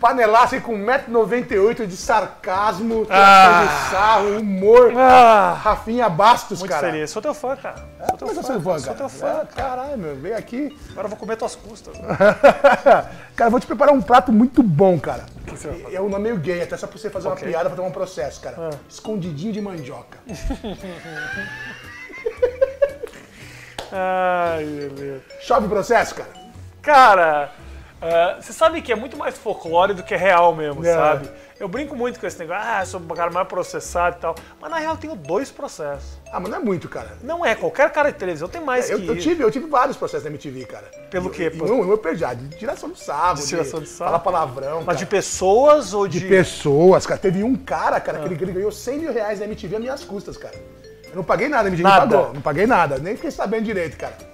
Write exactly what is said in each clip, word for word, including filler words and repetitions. panelasse com um metro e noventa e oito de sarcasmo, ah, de sarro, humor. Ah, Rafinha Bastos, muito cara. Muito feliz. Sou teu fã, cara. É, sou teu fã, sou fã, cara. Sou teu fã. É, caralho, meu. Vem aqui. Agora eu vou comer tuas custas. Cara, cara, vou te preparar um prato muito bom, cara. O que você vai fazer? É um nome meio gay, até só pra você fazer okay. uma piada, pra tomar um processo, cara. Ah. Escondidinho de mandioca. Ai, meu Deus. Chove o processo, cara? Cara... Você uh, sabe que é muito mais folclore do que real mesmo, é. sabe? Eu brinco muito com esse negócio, ah, sou um cara mais processado e tal. Mas na real eu tenho dois processos. Ah, mas não é muito, cara. Não é, qualquer cara de televisão tem mais é, que eu, eu tive, eu tive vários processos na M T V, cara. Pelo quê? Por... Não, eu perdi, de tiração de sarro, de, de falar palavrão. Mas cara. de pessoas ou de... De pessoas, cara. Teve um cara, cara, ah. que ele, ele ganhou cem mil reais na M T V às minhas custas, cara. Eu não paguei nada, a M T V nada. Não pagou. Não paguei nada, nem fiquei sabendo direito, cara.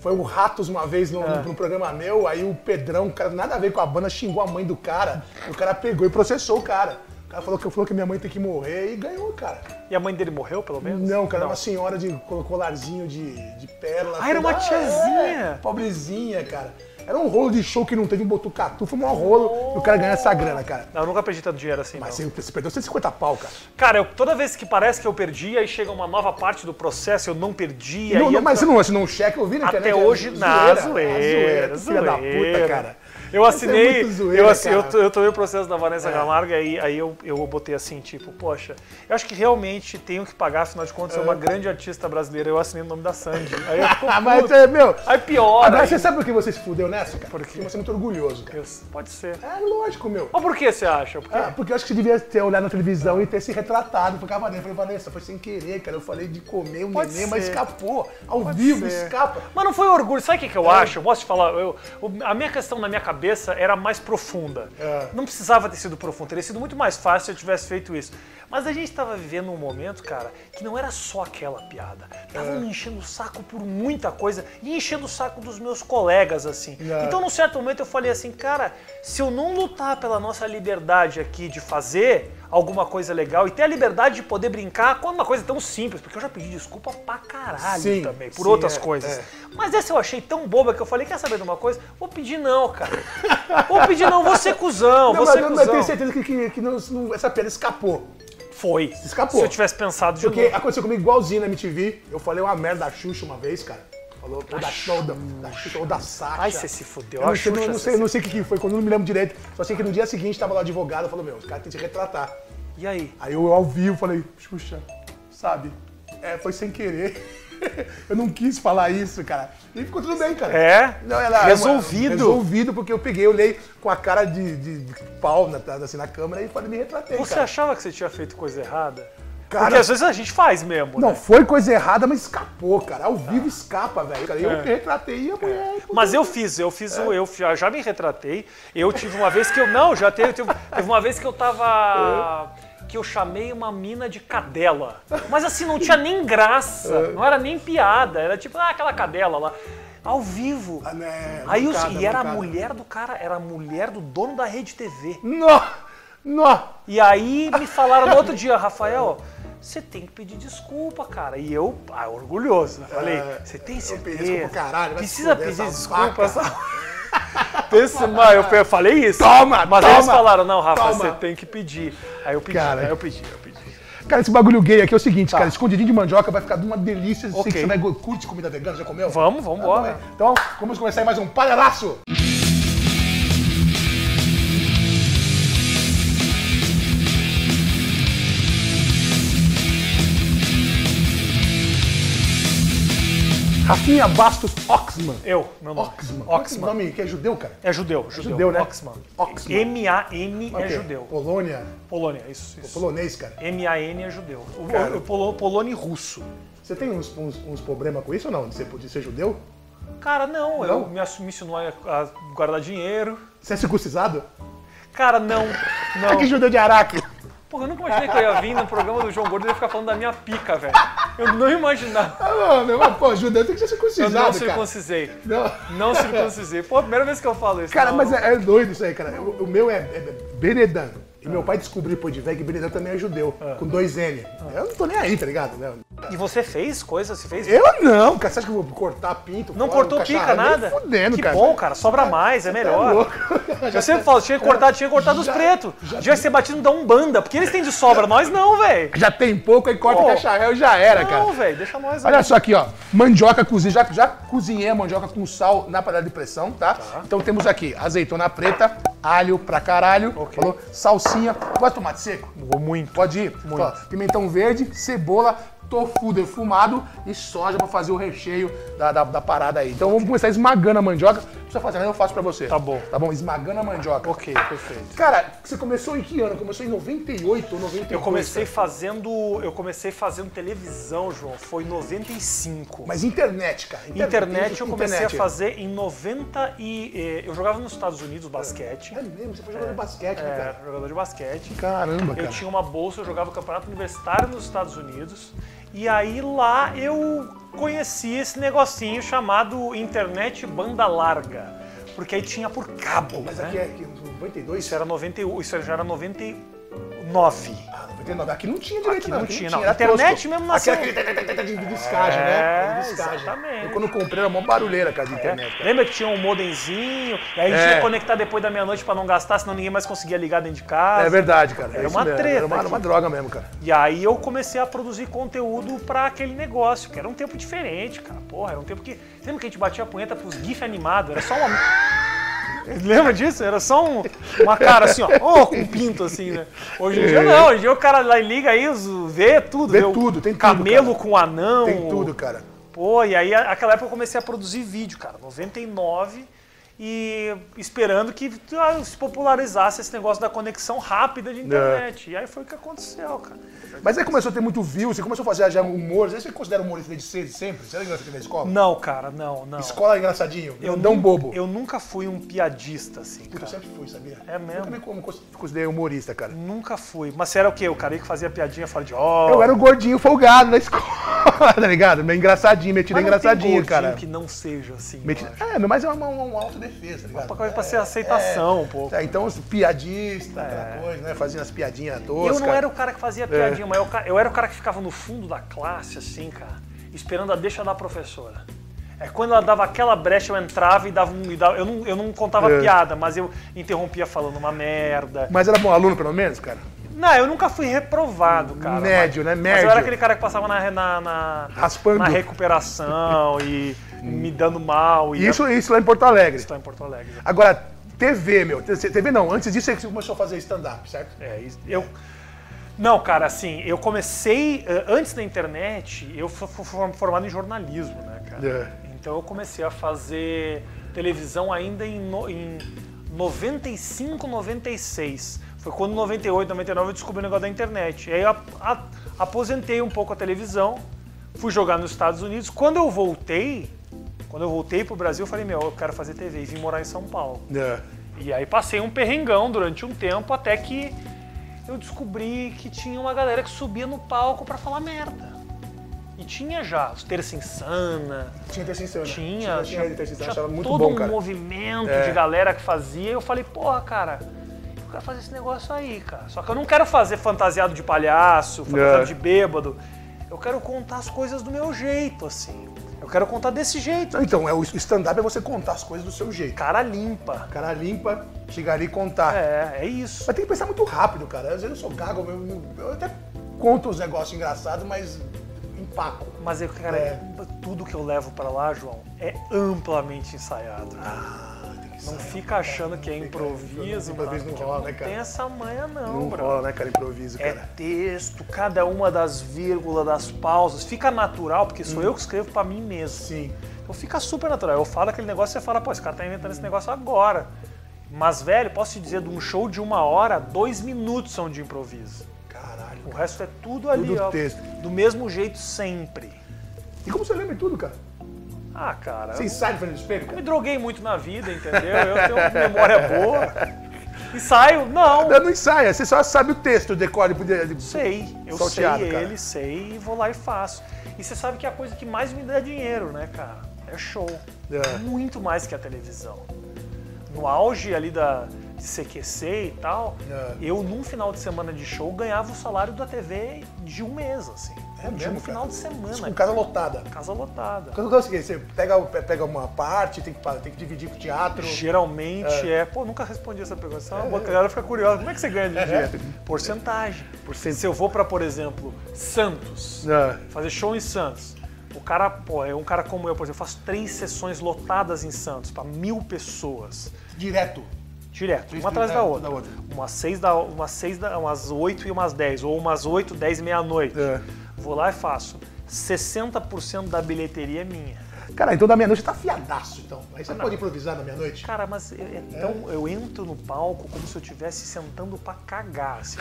Foi o Ratos uma vez no, é. no programa meu, aí o Pedrão, cara, nada a ver com a banda, xingou a mãe do cara, o cara pegou e processou o cara. O cara falou que, falou que minha mãe tem que morrer e ganhou, cara. E a mãe dele morreu, pelo menos? Não, cara, Não. era uma senhora de colarzinho de, de pérola. Ah, era uma tiazinha! É, pobrezinha, cara. Era um rolo de show que não teve um botucatu, foi um rolo oh. e o cara ganhou essa grana, cara. Não, eu nunca perdi tanto dinheiro assim, Mas não. Mas você perdeu cento e cinquenta pau, cara. Cara, eu, toda vez que parece que eu perdi, aí chega uma nova parte do processo, eu não perdi, não, aí... Não, mas você não assinou um cheque, eu vi na internet. Até hoje, na zoeira, zoeira, filha da puta, cara. Eu assinei, é zoeira, eu, assinei eu, eu tomei o processo da Vanessa Camargo é. e aí, aí eu, eu botei assim, tipo, poxa, eu acho que realmente tenho que pagar, afinal de contas, é. eu sou uma grande artista brasileira, eu assinei o nome da Sandy. Aí eu fico Mas, meu, aí piora. Agora aí. Você sabe por que você se fudeu nessa, cara? Porque você é muito orgulhoso, cara. Eu, pode ser. É lógico, meu. Mas por que você acha? Por ah, porque eu acho que você devia ter olhado na televisão é. e ter se retratado. Porque a Vanessa, eu falei, Vanessa, foi sem querer, cara, eu falei de comer um pode neném, ser. mas escapou. Ao pode vivo, ser. escapa. Mas não foi orgulho, sabe o que, que eu é. acho? Eu posso te falar, eu, a minha questão na minha cabeça era mais profunda. É. Não precisava ter sido profundo, teria sido muito mais fácil se eu tivesse feito isso. Mas a gente tava vivendo um momento, cara, que não era só aquela piada. Estavam é. me enchendo o saco por muita coisa e enchendo o saco dos meus colegas, assim. É. Então, num certo momento, eu falei assim, cara, se eu não lutar pela nossa liberdade aqui de fazer alguma coisa legal e ter a liberdade de poder brincar com uma coisa tão simples, porque eu já pedi desculpa pra caralho sim, também, por sim, outras é, coisas. É. Mas essa eu achei tão boba que eu falei, quer saber de uma coisa? Vou pedir não, cara. Vou pedir não, vou ser cuzão, não, vou ser mas, cuzão. Mas eu tenho certeza que, que, que não, essa piada escapou. Foi. Escapou. Se eu tivesse pensado de novo. Porque aconteceu comigo igualzinho na M T V. Eu falei uma merda da Xuxa uma vez, cara. Falou, ou da Xuxa, da Xuxa, ou da Sasha. Ai, você se fudeu. Eu não, Xuxa, não, não sei, não sei o que foi, quando eu não me lembro direito. Só sei que no dia seguinte tava lá o advogado, falou, meu, os caras têm que se retratar. E aí? Aí eu ao vivo falei, Xuxa, sabe, é, foi sem querer. Eu não quis falar isso, cara. E ficou tudo bem, cara. É? Não, ela, resolvido. Uma, resolvido, porque eu peguei, eu olhei com a cara de, de, de pau na, assim, na câmera e falei, me retratei, Você cara. achava que você tinha feito coisa errada? Cara, porque às vezes a gente faz mesmo, Não, né? foi coisa errada, mas escapou, cara. Ao vivo ah. escapa, velho. Eu é. me retratei e a mulher... Mas eu fiz, eu fiz, é. o, eu já me retratei. Eu tive uma vez que eu... Não, já teve, teve, teve uma vez que eu tava... É. Que eu chamei uma mina de cadela. Mas assim, não tinha nem graça. É. Não era nem piada. Era tipo, ah, aquela cadela lá. Ao vivo. Ah, né? Aí bancada, eu, e era bancada. a mulher do cara, era a mulher do dono da Rede T V. Não! Não. E aí me falaram no outro dia, Rafael, você tem que pedir desculpa, cara. E eu, ah, orgulhoso, né? Falei, você tem certeza? Eu pedi desculpa, caralho, precisa pedir desculpa. Essa... Pense, mas eu, eu falei isso. Toma, Mas toma, eles falaram, não, Rafa, toma. você tem que pedir. Aí eu pedi, cara, aí eu pedi, eu pedi. Cara, esse bagulho gay aqui é o seguinte, tá. cara, escondidinho de mandioca vai ficar de uma delícia. Okay. Sei que você vai curte comida vegana, já comeu? Vamos, vamos ah, embora. Então, vamos começar aí mais um panelaço. Rafinha Bastos Oxman. Eu, meu nome. Oxman. Oxman. Nome que é judeu, cara? É judeu, judeu. É judeu, né? Oxman. Oxman. M A N okay. é judeu. Polônia? Polônia, isso, isso. O polonês, cara. M A N é judeu. O, o, polo, polônia e russo. Você tem uns, uns, uns problemas com isso ou não? De ser, de ser judeu? Cara, não. não? Eu me assumi a, a guardar dinheiro. Você é circuncisado? Cara, não. não. É que judeu de Araque. Porra, eu nunca imaginei que eu ia vir no programa do João Gordo e ia ficar falando da minha pica, velho. Eu não imaginava. Ah, não, mas, pô, judeu tem que ser circuncisado, cara. Eu não circuncisei. Não. não circuncisei. Pô, a primeira vez que eu falo isso. Cara, não, mas não... é doido isso aí, cara. O, o meu é, é Benedan. E meu pai descobriu depois de velho que Benedetto também é judeu, ah. com dois N. Ah. Eu não tô nem aí, tá ligado? Não. E você fez coisa? Você fez? Eu não, cara. Você acha que eu vou cortar pinto? Não cortou pica, nada? Fudendo, que cara. bom, cara. Sobra mais, é melhor. Tá eu sempre falo, tinha que cortar, tinha que cortar dos pretos. Devia ser batido da Umbanda, porque eles têm de sobra, nós não, velho. Já tem pouco, aí corta o cacharel, já era, não, cara. Não, velho, deixa nós. Olha aí. Só aqui, ó. Mandioca cozinha. Já, já cozinhei a mandioca com sal na panela de pressão, tá? tá? Então temos aqui azeitona preta, alho pra caralho, okay. falou, salsinha. Pode tomate seco? Vou muito. Pode ir. Muito. Ó, pimentão verde, cebola, tofu defumado e soja pra fazer o recheio da, da, da parada aí. Então vamos começar esmagando a mandioca. Não precisa fazer nada, eu faço pra você. Tá bom. Tá bom? Esmagando a mandioca. Ok, perfeito. Cara, você começou em que ano? Começou em noventa e oito ou noventa e oito? Eu comecei fazendo, eu comecei fazendo televisão, João. Foi em noventa e cinco. Mas internet, cara. Inter internet eu comecei internet. a fazer em noventa e... Eu jogava nos Estados Unidos basquete. É, é mesmo? Você foi jogador é, de basquete, é, né, cara? jogador de basquete. Caramba, cara. Eu tinha uma bolsa, eu jogava campeonato universitário nos Estados Unidos. E aí lá eu conheci esse negocinho chamado internet banda larga. Porque aí tinha por cabo, Mas né? aqui é aqui, noventa e dois? Isso era noventa e um, isso já era noventa e nove. Ah, noventa e nove. Aqui não tinha direito, aqui não. Aqui não tinha, não. Era internet tosco. mesmo nasceu. Aqui era aquele de discagem, né? De discagem. Exatamente. Eu quando comprei era uma barulheira com a de internet. Cara. É. Lembra que tinha um modemzinho? E aí a gente é. ia conectar depois da meia-noite pra não gastar, senão ninguém mais conseguia ligar dentro de casa. É verdade, cara. Era, era uma mesmo. treta. Era uma, era uma droga mesmo, cara. E aí eu comecei a produzir conteúdo pra aquele negócio, que era um tempo diferente, cara. Porra, era um tempo que... Lembra que a gente batia a punheta pros gifs animados? Era só uma... Lembra disso? Era só um, uma cara assim, ó, oh, com um pinto assim, né? Hoje em dia não, hoje em dia o cara lá liga aí, vê tudo. Vê, vê tudo, tem tudo, camelo cara. com anão. Tem tudo, cara. Pô, e aí aquela época eu comecei a produzir vídeo, cara, noventa e nove, e esperando que ah, se popularizasse esse negócio da conexão rápida de internet. É. E aí foi o que aconteceu, cara. Mas aí começou a ter muito view, você começou a fazer já humor. Você considera humorista desde cedo sempre? Você era engraçado na escola? Não, cara, não, não. Escola é engraçadinho, eu não bobo. Eu nunca fui um piadista, assim, Puta, cara. Eu sempre fui, sabia? É mesmo? Eu também considerei humorista, cara. Nunca fui. Mas você era o quê? O cara que fazia piadinha fora de ó. Oh. Eu era o gordinho folgado na escola, tá ligado? Meio engraçadinho, metido engraçadinho, cara. Mas não tem gordinho que não seja assim, metido... É, mas é uma, uma, uma auto defesa, tá ligado? É, pra ser aceitação, é, um pouco. Tá, então os piadistas, é. aquela coisa, né? Fazendo as piadinhas toscas. Eu não era o cara que fazia piadinha, é. mas eu, eu era o cara que ficava no fundo da classe, assim, cara, esperando a deixa da professora. É quando ela dava aquela brecha, eu entrava e dava um... E dava, eu, não, eu não contava é. piada, mas eu interrompia falando uma merda. Mas era bom aluno, pelo menos, cara? Não, eu nunca fui reprovado, cara. Médio, mas, né? Médio. Mas eu era aquele cara que passava na, na, na, na recuperação e... me dando mal. E isso, isso lá em Porto Alegre. Isso lá em Porto Alegre. Agora, T V, meu. T V não, antes disso você começou a fazer stand-up, certo? É, eu... Não, cara, assim, eu comecei... Antes da internet, eu fui formado em jornalismo, né, cara? É. Então eu comecei a fazer televisão ainda em, no, em noventa e cinco, noventa e seis. Foi quando em noventa e oito, noventa e nove eu descobri o negócio da internet. E aí eu aposentei um pouco a televisão, fui jogar nos Estados Unidos. Quando eu voltei... Quando eu voltei pro Brasil, eu falei, meu, eu quero fazer T V e vim morar em São Paulo. É. E aí passei um perrengão durante um tempo, até que eu descobri que tinha uma galera que subia no palco pra falar merda. E tinha já, os Terça Insana. Tinha Terça Insana. Tinha, tinha, tinha, tinha, tinha achava muito todo bom, um cara. movimento é. de galera que fazia. E eu falei, porra, cara, eu quero fazer esse negócio aí, cara. Só que eu não quero fazer fantasiado de palhaço, fantasiado é. de bêbado. Eu quero contar as coisas do meu jeito, assim. Eu quero contar desse jeito. Então, é, o stand-up é você contar as coisas do seu jeito. Cara limpa. Cara limpa, chegar ali e contar. É, é isso. Mas tem que pensar muito rápido, cara. Às vezes eu sou gago, eu, eu até conto os negócios engraçados, mas empaco. Mas, eu, cara, é. tudo que eu levo pra lá, João, é amplamente ensaiado. Ah, tem que ensaiar. Não fica achando que é improviso, improviso não rola, né, cara? Não tem essa manha, não, não bro. Não rola, né, cara, improviso, cara. É texto, cada uma das vírgulas, das pausas, fica natural, porque sou hum. eu que escrevo pra mim mesmo. Sim. Então fica super natural. Eu falo aquele negócio e você fala, pô, esse cara tá inventando hum. esse negócio agora. Mas, velho, posso te dizer, de um show de uma hora, dois minutos são de improviso. Caralho. O cara. resto é tudo ali, tudo ó. Texto. Do mesmo jeito sempre. E como você lembra tudo, cara? Ah, cara... Você ensaia frente do espelho? Eu me droguei muito na vida, entendeu? Eu tenho uma memória boa. Ensaio? Não. Não ensaia, você só sabe o texto, decore... Sei, eu solteado, sei cara. ele, sei e vou lá e faço. E você sabe que é a coisa que mais me dá dinheiro, né, cara? É show. É. Muito mais que a televisão. No auge ali da... de C Q C e tal, é. eu num final de semana de show ganhava o salário da T V de um mês, assim. É de mesmo, um final cara. de semana. Com casa lotada. Casa lotada. Quando é o seguinte, você pega, pega uma parte, tem que, tem que dividir pro teatro. Geralmente é. é. Pô, nunca respondi essa pergunta. Só uma é. galera fica curiosa. Como é que você ganha de dinheiro? É. Porcentagem. Porcentagem. Se eu vou pra, por exemplo, Santos, é. fazer show em Santos, o cara, pô, é um cara como eu, por exemplo, eu faço três sessões lotadas em Santos pra mil pessoas. Direto? Direto, uma atrás da outra. da outra. Umas seis, da, umas seis da, umas oito e umas dez. Ou umas oito, dez e meia-noite. É. Vou lá e faço. sessenta por cento da bilheteria é minha. Cara, então da meia-noite você tá fiadaço, então. Aí você ah, não pode improvisar na meia-noite? Cara, mas eu, então é. eu entro no palco como se eu estivesse sentando pra cagar, assim.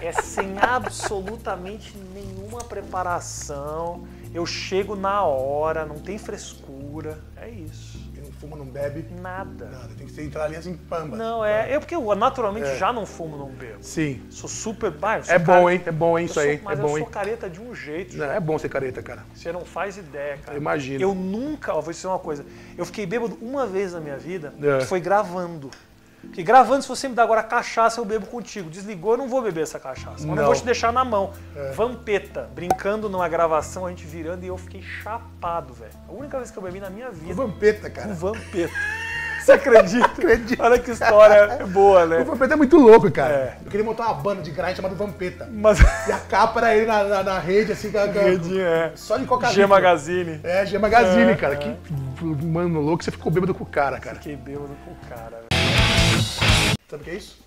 É sem absolutamente nenhuma preparação. Eu chego na hora, não tem frescura. É isso. Não fuma, não bebe? Nada. Nada. Tem que ser entrar ali assim, pamba. Não, é. Eu, porque eu naturalmente é. já não fumo, não bebo. Sim. Sou super. Ah, sou é bom, careta. hein? É bom, hein? Eu isso sou, aí. Mas é bom, eu sou careta hein? de um jeito. Não, é bom ser careta, cara. Você não faz ideia, cara. Eu imagino. Eu nunca. Ó, vou dizer uma coisa. Eu fiquei bêbado uma vez na minha vida, é. que foi gravando. Porque gravando, se você me dá agora cachaça, eu bebo contigo. Desligou, eu não vou beber essa cachaça. Não. Eu não vou te deixar na mão. É. Vampeta, brincando numa gravação, a gente virando e eu fiquei chapado, velho. A única vez que eu bebi na minha vida. O Vampeta, cara. O Vampeta. Você acredita? Acredito. Olha que história boa, né? O Vampeta é muito louco, cara. É. Eu queria montar uma banda de grind chamada Vampeta. Mas... E a capa era ele na, na, na rede, assim, com a... Rede, é. Só de coca-cola. G-Magazine. É, G-Magazine, é, cara. É. Que mano louco, você ficou bêbado com o cara, cara. Fiquei bêbado com o cara, velho. Sabe o que é isso?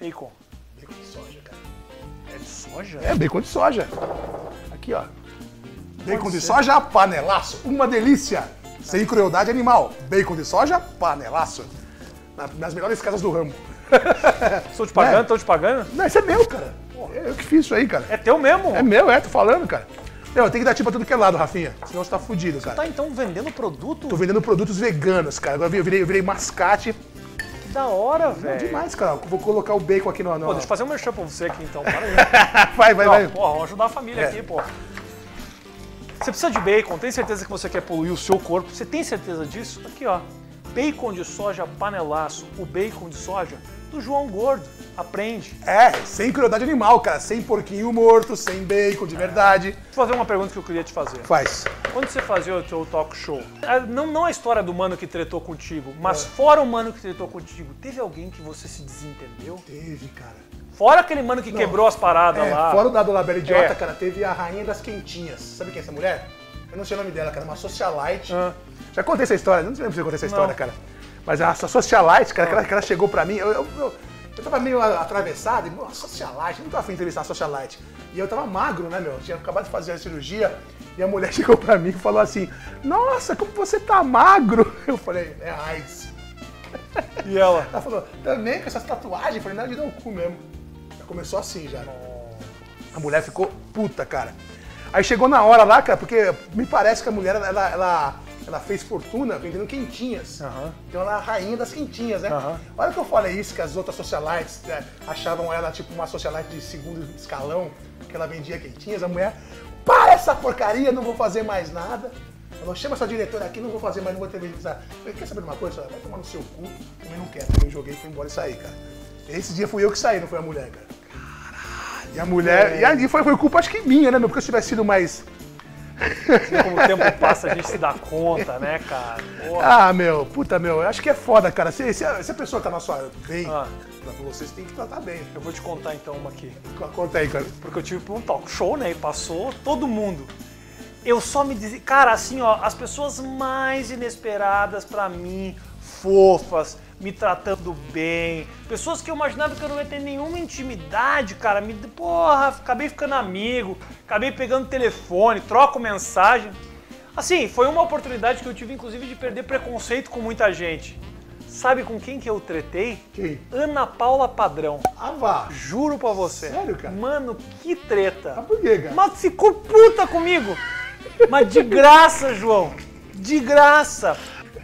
Bacon. Bacon de soja, cara. É de soja? É, bacon de soja. Aqui, ó. Bacon de soja, panelaço. Uma delícia. Sem crueldade animal. Bacon de soja, panelaço. Nas melhores casas do ramo. Estou te pagando? Estão te pagando? Não, isso é meu, cara. Eu que fiz isso aí, cara. É teu mesmo? É meu, é. Tô falando, cara. Eu tenho que dar tipo pra tudo que é lado, Rafinha. Senão você tá fudido, cara. Você tá, então, vendendo produto? Tô vendendo produtos veganos, cara. Agora eu virei, eu virei mascate. Da hora, velho. Demais, cara. Vou colocar o bacon aqui no... no... Pô, deixa eu fazer um merchan pra você aqui, então. Para aí. vai, vai, não, vai. Pô, vamos ajudar a família é. aqui, pô. Você precisa de bacon, tem certeza que você quer poluir o seu corpo? Você tem certeza disso? Aqui, ó. Bacon de soja panelaço, o bacon de soja do João Gordo. Aprende. É, sem crueldade animal, cara. Sem porquinho morto, sem bacon de é. verdade. Deixa eu fazer uma pergunta que eu queria te fazer. Faz. Quando você fazia o seu talk show, não, não a história do mano que tretou contigo, mas é. fora o mano que tretou contigo, teve alguém que você se desentendeu? Teve, cara. Fora aquele mano que não. quebrou as paradas é, lá. Fora o dado labela idiota, é. cara, teve a rainha das quentinhas. Sabe quem é essa mulher? Eu não sei o nome dela, cara. Uma socialite. Ah. Já contei essa história. Não lembro se eu contei essa não. história, cara. Mas a socialite, cara, ah. que, ela, que ela chegou pra mim... Eu, eu, eu, eu tava meio atravessado e... Socialite? Não tô afim de entrevistar a socialite. E eu tava magro, né, meu? Eu tinha acabado de fazer a cirurgia e a mulher chegou pra mim e falou assim... Nossa, como você tá magro! Eu falei... É AIDS. E ela? Ela falou... Também com essas tatuagens? Eu falei... Não, de dar um cu mesmo. Começou assim já. A mulher ficou puta, cara. Aí chegou na hora lá, cara, porque me parece que a mulher, ela, ela, ela fez fortuna vendendo quentinhas. Uhum. Então ela é a rainha das quentinhas, né? Uhum. Olha que eu falei isso, que as outras socialites, né, achavam ela tipo uma socialite de segundo escalão, que ela vendia quentinhas. A mulher, para essa porcaria, não vou fazer mais nada. Ela chama essa diretora aqui, não vou fazer mais, não vou televisar. Eu falei, quer saber de uma coisa? Vai tomar no seu cu, também não quero. Eu joguei, fui embora e saí, cara. Esse dia fui eu que saí, não foi a mulher, cara. E a mulher... É. E aí foi, foi culpa, acho que minha, né, meu? Porque se eu tivesse sido mais... Assim, como o tempo passa, a gente se dá conta, né, cara? Porra. Ah, meu, puta, meu, eu acho que é foda, cara. Se, se, a, se a pessoa tá na sua bem, ah. pra você, você tem que tratar bem. Eu vou te contar, então, uma aqui. Conta aí, cara. Porque eu tive um talk show, né, e passou todo mundo. Eu só me dizia... Cara, assim, ó, as pessoas mais inesperadas pra mim, fofas... me tratando bem, pessoas que eu imaginava que eu não ia ter nenhuma intimidade, cara, me, porra, acabei ficando amigo, acabei pegando telefone, troco mensagem. Assim, foi uma oportunidade que eu tive, inclusive, de perder preconceito com muita gente. Sabe com quem que eu tretei? Quem? Ana Paula Padrão. Ah, vá. Juro pra você. Sério, cara? Mano, que treta. Ah, por quê, cara? Mas ficou puta comigo. Mas de graça, João. De graça.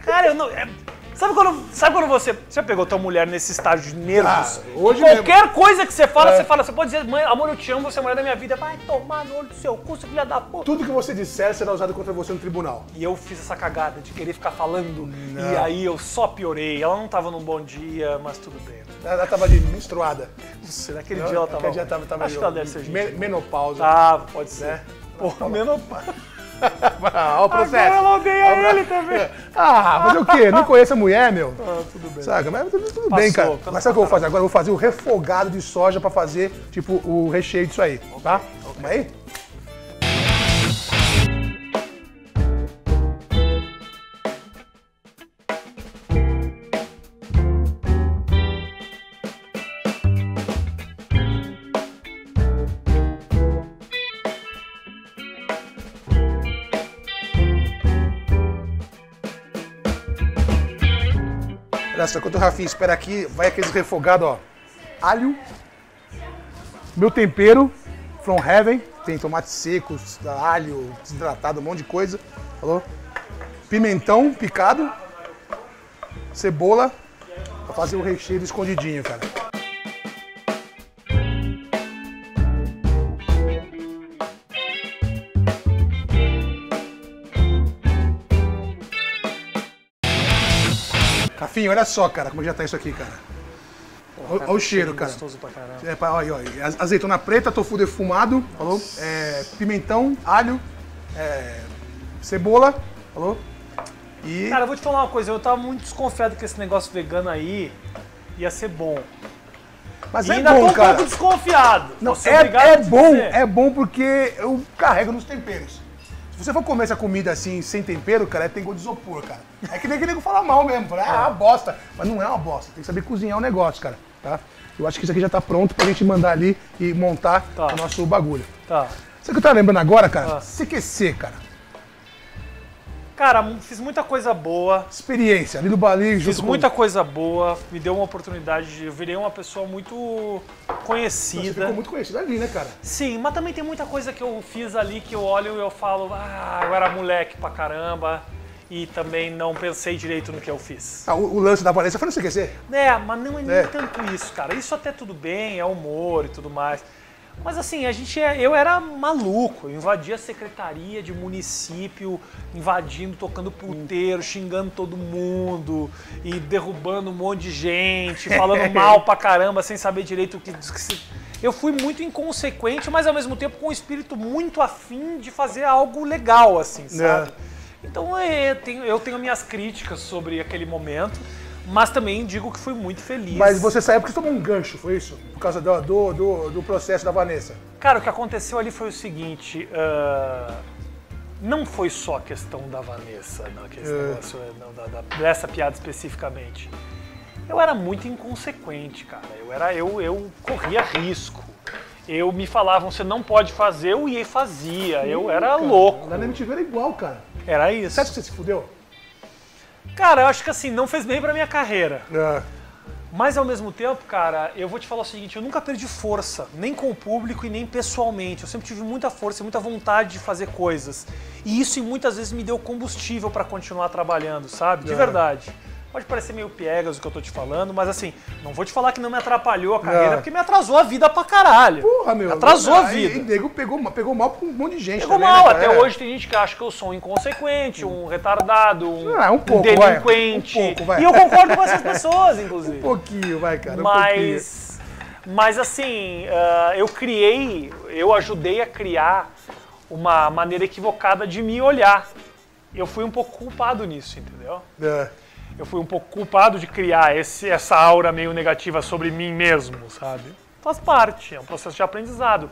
Cara, eu não... É... Sabe quando, sabe quando você, você pegou tua mulher nesse estágio de nervos? Ah, hoje qualquer mesmo. coisa que você fala, é. você fala, você pode dizer, mãe, amor, eu te amo, você é a mulher da minha vida. Vai tomar no olho do seu cu, filha da puta. Tudo que você disser será usado contra você no tribunal. E eu fiz essa cagada de querer ficar falando, não. e aí eu só piorei. Ela não tava num bom dia, mas tudo bem. Ela tava de menstruada. Será que aquele não, dia ela tava... Dia tava, tava acho que ela deve ser gente. Menopausa. Tava, pode ser. É. Porra, menopausa. Olha o processo. Agora ela odeia ele também. Ah, mas o quê? Não conheço a mulher, meu? Ah, tudo bem. Saca? Mas tudo, tudo Passou, bem, cara. Tá mas sabe o que eu vou fazer agora? Eu vou fazer o refogado de soja pra fazer, tipo, o recheio disso aí, okay, tá? Okay. Vamos aí? Só que o Rafinha espera aqui, vai aqueles refogados, ó. Alho, meu tempero, from heaven, tem tomate seco, alho, desidratado, um monte de coisa, falou? Pimentão picado, cebola, pra fazer o recheio do escondidinho, cara. Rafinha, olha só, cara, como já tá isso aqui, cara. Porra, cara, olha o cheiro, cara. Gostoso pra caramba. É, olha, olha. Azeitona preta, tofu defumado, falou? É, pimentão, alho, é, cebola, falou? E... Cara, eu vou te falar uma coisa, eu tava muito desconfiado que esse negócio vegano aí ia ser bom. Mas e é ainda bom, tô cara. um pouco desconfiado. Não, é, é bom, dizer. é bom porque eu carrego nos temperos. Se você for comer essa comida assim, sem tempero, cara, tem gosto de isopor, cara. É que nem que nego fala mal mesmo, fala, ah, é uma bosta. Mas não é uma bosta, tem que saber cozinhar o negócio, cara, tá? Eu acho que isso aqui já tá pronto pra gente mandar ali e montar tá. o nosso bagulho. Tá. Sabe o que eu tô lembrando agora, cara? Tá. C Q C, cara. Cara, fiz muita coisa boa. Experiência, ali do Bali, junto Fiz com... muita coisa boa, me deu uma oportunidade, de... eu virei uma pessoa muito conhecida. Você ficou muito conhecida ali, né, cara? Sim, mas também tem muita coisa que eu fiz ali que eu olho e eu falo, ah, eu era moleque pra caramba e também não pensei direito no que eu fiz. Ah, o, o lance da Vanessa foi no C Q C? É, mas não é, é nem tanto isso, cara. Isso até tudo bem, é humor e tudo mais. Mas assim, a gente é, eu era maluco, eu invadia a secretaria de município, invadindo, tocando puteiro, xingando todo mundo, e derrubando um monte de gente, falando mal pra caramba, sem saber direito o que... que se... Eu fui muito inconsequente, mas ao mesmo tempo com um espírito muito afim de fazer algo legal, assim, sabe? É. Então eu tenho, eu tenho minhas críticas sobre aquele momento. Mas também digo que fui muito feliz. Mas você saiu porque tomou um gancho, foi isso? Por causa do, do, do, do processo da Vanessa. Cara, o que aconteceu ali foi o seguinte, uh, não foi só a questão da Vanessa, não, que esse é. negócio, não, da, da, dessa piada especificamente. Eu era muito inconsequente, cara. Eu, era, eu, eu corria risco. Eu me falavam, você não pode fazer, eu ia e fazia. Eu era cara, louco. Na M T V era igual, cara. Era isso. Você acha que você se fudeu? Cara, eu acho que assim, não fez bem pra minha carreira. É. Mas ao mesmo tempo, cara, eu vou te falar o seguinte, eu nunca perdi força, nem com o público e nem pessoalmente. Eu sempre tive muita força e muita vontade de fazer coisas. E isso muitas vezes me deu combustível pra continuar trabalhando, sabe? De é. verdade. Pode parecer meio piegas o que eu tô te falando, mas assim, não vou te falar que não me atrapalhou a carreira, é. porque me atrasou a vida pra caralho. Porra, meu. Atrasou meu, a vida. E nego pegou, pegou mal pra um monte de gente. Pegou também, mal, né, até hoje tem gente que acha que eu sou um inconsequente, um retardado, um, ah, um, pouco, um delinquente. Vai. Um pouco, vai. E eu concordo com essas pessoas, inclusive. Um pouquinho, vai, cara. Um mas, pouquinho. mas assim, uh, eu criei, eu ajudei a criar uma maneira equivocada de me olhar. Eu fui um pouco culpado nisso, entendeu? É. Eu fui um pouco culpado de criar esse, essa aura meio negativa sobre mim mesmo, sabe? Faz parte, é um processo de aprendizado.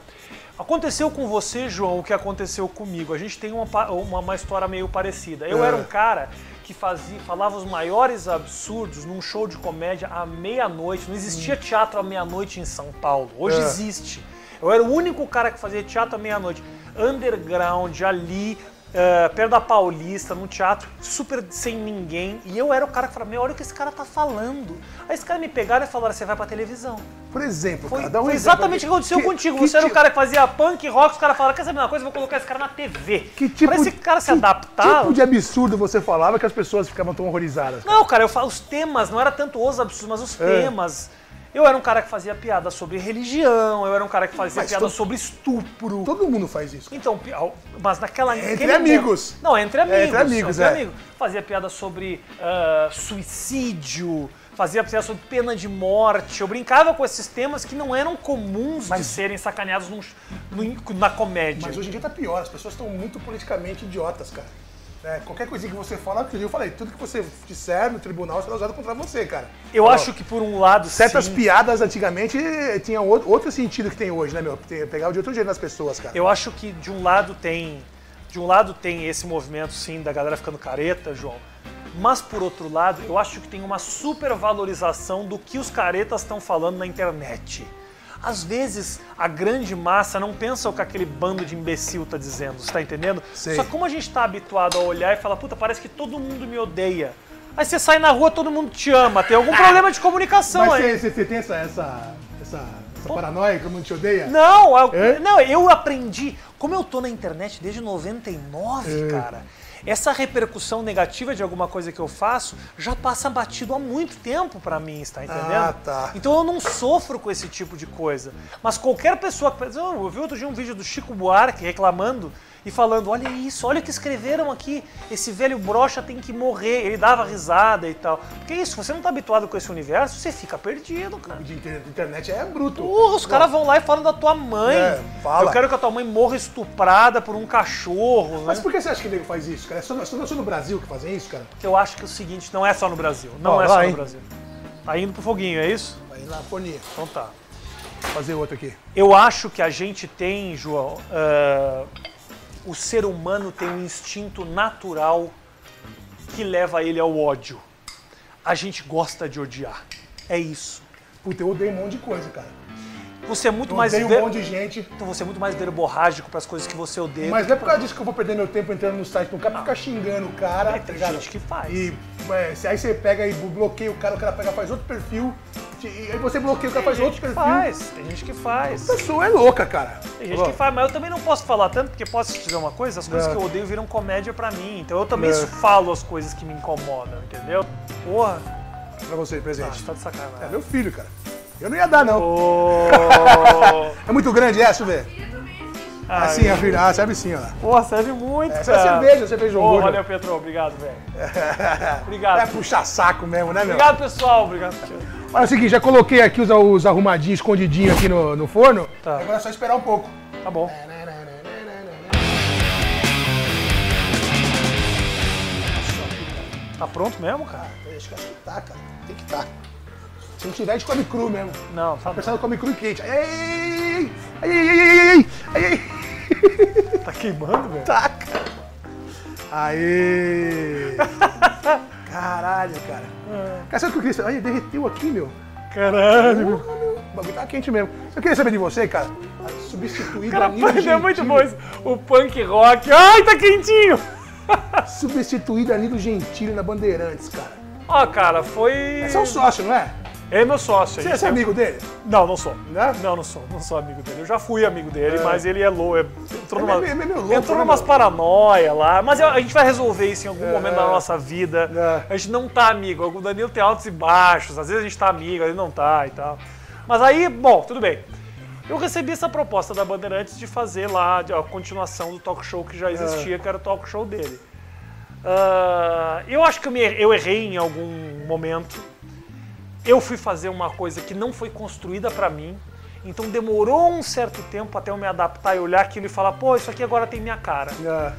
Aconteceu com você, João, o que aconteceu comigo. A gente tem uma, uma, uma história meio parecida. Eu é. era um cara que fazia, falava os maiores absurdos num show de comédia à meia-noite. Não existia teatro à meia-noite em São Paulo. Hoje é. existe. Eu era o único cara que fazia teatro à meia-noite. Underground, ali... uh, perto da Paulista, num teatro, super sem ninguém. E eu era o cara que falava, meu, olha o que esse cara tá falando. Aí esse cara me pegaram e falaram, você vai pra televisão. Por exemplo, foi, cara, dá um foi exemplo exatamente o que aconteceu que, contigo. Você era o cara que fazia punk, rock, os caras falaram, quer saber uma coisa, vou colocar esse cara na T V. Que tipo, pra esse cara se adaptar... Que tipo de absurdo você falava que as pessoas ficavam tão horrorizadas? Cara? Não, cara, eu falo, os temas, não era tanto os absurdos, mas os é. temas... Eu era um cara que fazia piada sobre religião, eu era um cara que fazia mas piada todo, sobre estupro. Todo mundo faz isso. Cara. Então, mas naquela... É entre amigos. Tempo, não, entre amigos. É entre amigos, entre é. amigos. Fazia piada sobre uh, suicídio, fazia piada sobre pena de morte. Eu brincava com esses temas que não eram comuns mas, de serem sacaneados num, num, na comédia. Mas hoje em dia tá pior, as pessoas estão muito politicamente idiotas, cara. É, qualquer coisinha que você fala, eu falei, tudo que você disser no tribunal será usado contra você, cara. Eu então, acho que por um lado, certas sim. piadas antigamente tinham outro, outro sentido que tem hoje, né, meu? Pegava de outro jeito nas pessoas, cara. Eu acho que de um lado tem, de um lado tem esse movimento, sim, da galera ficando careta, João. Mas por outro lado, eu acho que tem uma supervalorização do que os caretas estão falando na internet. Às vezes, a grande massa não pensa o que aquele bando de imbecil tá dizendo, você tá entendendo? Sei. Só que como a gente tá habituado a olhar e falar, puta, parece que todo mundo me odeia. Aí você sai na rua, todo mundo te ama, tem algum problema de comunicação. Mas aí. Você, você tem essa, essa, essa, essa paranoia que todo mundo te odeia? Não, eu, é? não, eu aprendi. Como eu tô na internet desde noventa e nove, é. cara, essa repercussão negativa de alguma coisa que eu faço já passa batido há muito tempo pra mim, tá entendendo? Ah, tá. Então eu não sofro com esse tipo de coisa. Mas qualquer pessoa... que Eu vi outro dia um vídeo do Chico Buarque reclamando e falando, olha isso, olha o que escreveram aqui, esse velho broxa tem que morrer. Ele dava risada e tal. Porque isso, você não tá habituado com esse universo, você fica perdido, cara. De internet é bruto. Porra, os caras vão lá e falam da tua mãe. É, fala. Eu quero que a tua mãe morra estuprada por um cachorro, né? Mas por que você acha que ele faz isso? É só, é, só, é só no Brasil que fazem isso, cara? Eu acho que é o seguinte, não é só no Brasil. Não oh, é só no hein? Brasil. Tá indo pro foguinho, é isso? Vai indo na fonia. Então tá. Vou fazer outro aqui. Eu acho que a gente tem, João, uh, o ser humano tem um instinto natural que leva ele ao ódio. A gente gosta de odiar. É isso. Puta, eu odeio um monte de coisa, cara. Você é muito eu mais... Eu odeio um monte de gente. Então você é muito mais verborrágico para as coisas que você odeia. Mas não é por causa disso que eu vou perder meu tempo entrando no site do cara pra ficar xingando o cara. É, tem tá gente que faz. E é, aí você pega e bloqueia o cara, o cara pega, faz outro perfil. E aí você bloqueia o cara, faz outro perfil. Faz, tem gente que faz. A pessoa é louca, cara. Tem gente Loco. que faz, mas eu também não posso falar tanto, porque posso te dizer uma coisa, as coisas é. que eu odeio viram comédia pra mim. Então eu também é. falo as coisas que me incomodam, entendeu? Porra. Pra você, presente. Ah, tá de sacanagem. É meu filho, cara. Eu não ia dar, não. Oh. É muito grande essa, velho? Assim, a filha, ah, serve sim, ó. Pô, serve muito, é, cara. É cerveja, cerveja João Gordo. Valeu, Pedro, obrigado, velho. Obrigado. É puxar saco mesmo, né, meu? Obrigado, pessoal, obrigado. Olha, é o seguinte, já coloquei aqui os, os arrumadinhos, escondidinhos aqui no, no forno. Tá. Agora é só esperar um pouco. Tá bom. Tá pronto mesmo, cara? Ah, acho que tá, cara. Tem que tá. Se não tiver, a gente come cru mesmo. Não, tá. O pessoal come cru e quente. Ai, ai, ai, ai, ai, ai. Tá queimando, velho? Tá, cara. Aê. Caralho, cara. É. Cara, sabe o que eu queria saber? Ai, derreteu aqui, meu. Caralho. Porra, meu. O bagulho tá quente mesmo. Eu queria saber de você, cara. Substituir Danilo Gentili. Cara, é muito bom isso. O punk rock. Ai, tá quentinho. Substituir Danilo Gentili na Bandeirantes, cara. Ó, oh, cara, foi... Esse é um sócio, não é? É meu sócio. Você é amigo dele? Não, não sou. Não? Não, não sou. Não sou amigo dele. Eu já fui amigo dele, é. mas ele é louco. É, entrou numa, é meio, meio louco, entrou numas paranoia lá. Mas a gente vai resolver isso em algum é. momento da nossa vida. É. A gente não tá amigo. O Danilo tem altos e baixos. Às vezes a gente tá amigo, às vezes não tá e tal. Mas aí, bom, tudo bem. Eu recebi essa proposta da Bandeirantes de fazer lá a continuação do talk show que já existia, é. que era o talk show dele. Uh, eu acho que eu, me, eu errei em algum momento. Eu fui fazer uma coisa que não foi construída pra mim, então demorou um certo tempo até eu me adaptar e olhar aquilo e falar, pô, isso aqui agora tem minha cara. É.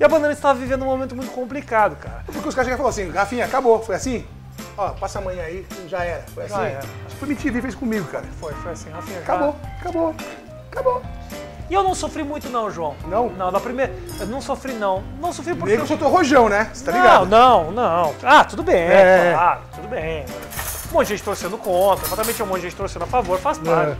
E a Bandeirantes estava vivendo um momento muito complicado, cara. Porque os caras chegaram e falaram assim, Rafinha, acabou, foi assim? Ó, passa amanhã aí, já era, foi assim? Já era. Acho que foi M T V, fez comigo, cara. Foi, foi assim, Rafinha, acabou, já... acabou, acabou. E eu não sofri muito não, João. Não? Não, na primeira... Eu não sofri não. Não sofri porque... Nem que eu sou teu rojão, né? Você tá não, ligado? Não, não, não. Ah, tudo bem, é. claro, tudo bem. Um monte de gente torcendo contra, exatamente um monte de gente torcendo a favor, faz parte. É.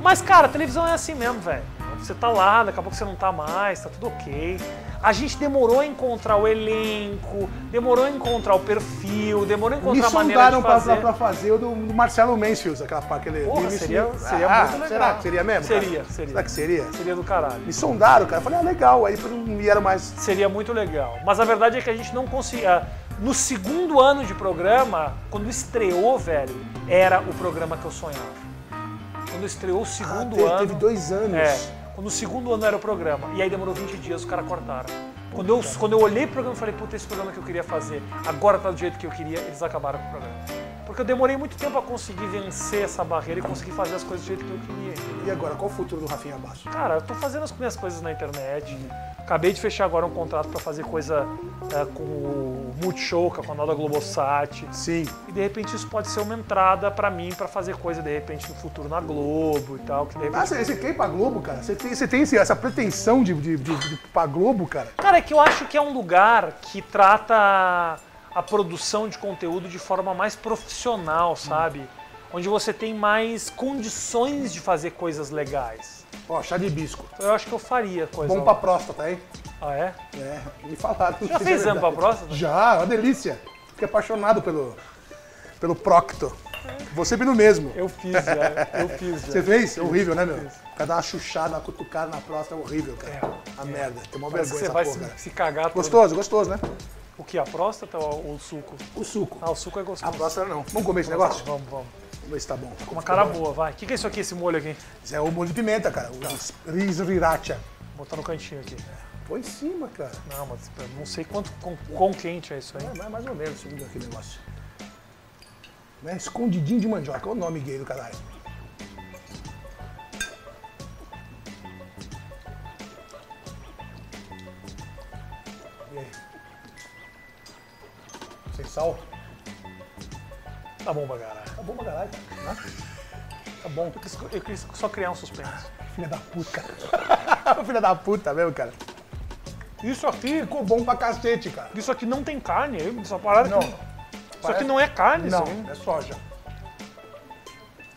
Mas, cara, a televisão é assim mesmo, velho. Você tá lá, daqui a pouco você não tá mais, tá tudo ok. A gente demorou a encontrar o elenco, demorou a encontrar o perfil, demorou a encontrar me a maneira de fazer. Me pra fazer o do, do Marcelo Mansfield, aquela parte que ele... Porra, seria, seria ah, muito legal. Será que seria mesmo? Seria, cara? seria. Será que seria? Seria do caralho. Me sondaram, cara. Eu falei, ah, legal. Aí não vieram mais... Seria muito legal. Mas a verdade é que a gente não conseguia... No segundo ano de programa, quando estreou, velho, era o programa que eu sonhava. Quando estreou o segundo ah, teve, ano... teve dois anos. É. Quando o segundo ano era o programa. E aí demorou vinte dias, os caras cortaram. Quando eu, quando eu olhei pro programa, eu falei, puta, esse programa que eu queria fazer, agora tá do jeito que eu queria, eles acabaram com o programa. Porque eu demorei muito tempo a conseguir vencer essa barreira e conseguir fazer as coisas do jeito que eu queria. E agora, qual o futuro do Rafinha Bastos? Cara, eu tô fazendo as minhas coisas na internet. Acabei de fechar agora um contrato pra fazer coisa é, com o Multishow, com a canal da Globosat. Sim. E de repente isso pode ser uma entrada pra mim, pra fazer coisa de repente no futuro na Globo e tal. Que de repente... Ah, você quer ir pra Globo, cara? Você tem, você tem essa pretensão de, de, de, de ir pra Globo, cara? Cara, é que eu acho que é um lugar que trata a produção de conteúdo de forma mais profissional, sabe? Hum. Onde você tem mais condições de fazer coisas legais. Ó, oh, chá de hibisco. Eu acho que eu faria coisa. Bom pra próstata, hein? Ah, é? É, me falaram. Já fez exame pra próstata? Já, uma delícia. Fiquei apaixonado pelo, pelo Procto. Você viu mesmo. Eu fiz, já. Eu fiz, já. Você fez? É horrível, né, meu? Pra dar uma chuchada, uma cutucada na próstata, é horrível, cara. É, a é. merda. Tem uma vergonha essa porra, cara. Você vai se cagar todo. Gostoso, gostoso, né? O que? A próstata ou o suco? O suco. Ah, o suco é gostoso. A próstata não. Vamos comer esse negócio? Vamos, vamos. Vamos ver se tá bom. Tá com uma cara boa, vai. O que, que é isso aqui, esse molho aqui? Isso é o molho de pimenta, cara. O risriracha. Vou botar no cantinho aqui. Põe em cima, cara. Não, mas não sei quanto, quão, quão quente é isso aí. É, mais ou menos subindo aquele negócio. Né? Escondidinho de mandioca. Olha o nome gay do caralho. E aí? Sem sal? Tá bom pra caralho. Tá bom pra caralho, cara. Tá bom. Eu quis, eu quis só criar um suspense. Filha da puta, cara. Filha da puta mesmo, cara. Isso aqui... Ficou bom pra cacete, cara. Isso aqui não tem carne. Essa parada não. Que... Parece... Isso aqui não é carne, não. Isso é soja.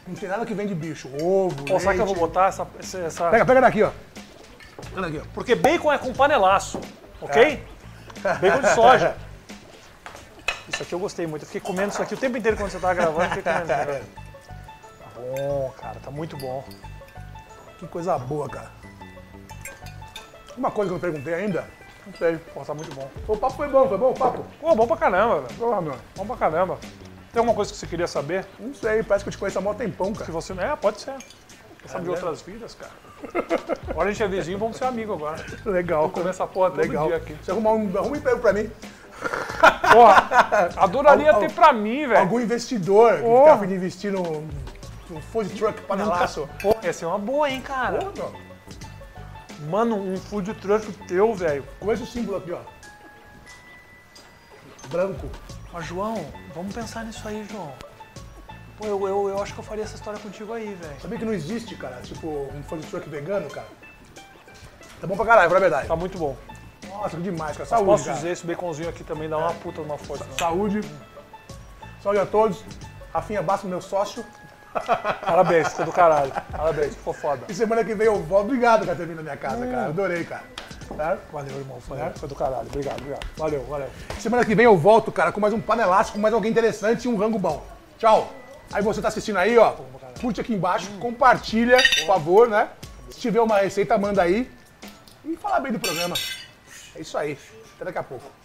Não tem nada que vem de bicho. Ovo, pô, sabe que eu vou botar essa... essa... Pega, pega daqui, ó. Pega daqui, ó. Porque bacon é com panelaço, ok? É. Bacon de soja. Isso aqui eu gostei muito. Eu fiquei comendo isso aqui o tempo inteiro quando você tava gravando. Fiquei comendo isso, cara. Tá bom, cara. Tá muito bom. Que coisa boa, cara. Uma coisa que eu não perguntei ainda. Não sei. Pô, tá muito bom. O papo foi bom, foi bom o papo? Pô, bom pra caramba, velho. Pô, meu. Bom pra caramba. Tem alguma coisa que você queria saber? Não sei. Parece que eu te conheço há mó tempão, cara. Que você... É, pode ser. Você sabe de outras vidas, cara. Agora a gente é vizinho, vamos ser amigo agora. Legal. Vamos comer essa porra todo Legal. dia aqui. Você arruma um, arruma um emprego pra mim. Porra, adoraria al, al, ter pra mim, velho. Algum investidor oh. que tava de investir num, num food truck panelaço. Porra, essa é uma boa, hein, cara. Porra, meu. Mano, um food truck teu, velho. Com esse símbolo aqui, ó. Branco. Mas, João, vamos pensar nisso aí, João. Pô, eu, eu, eu acho que eu faria essa história contigo aí, velho. Sabia que não existe, cara, tipo, um food truck vegano, cara? Tá bom pra caralho, pra verdade. Tá muito bom. Nossa, que demais, cara. Saúde, posso cara. dizer, esse baconzinho aqui também dá uma é. puta numa força. Saúde. Hum. Saúde a todos. Rafinha Bastos, meu sócio. Parabéns, ficou do caralho. Parabéns, ficou foda. E semana que vem eu volto. Obrigado, Caterina, na minha casa, hum. cara. Adorei, cara. Tá? Valeu, irmão. Foi, é? foi do caralho. Obrigado, obrigado. Valeu, valeu. Semana que vem eu volto, cara, com mais um panelaço, com mais alguém interessante e um rango bom. Tchau. Aí você tá assistindo aí, ó. Curte aqui embaixo, hum. compartilha, por favor, né? Se tiver uma receita, manda aí. E fala bem do programa. É isso aí. Até daqui a pouco.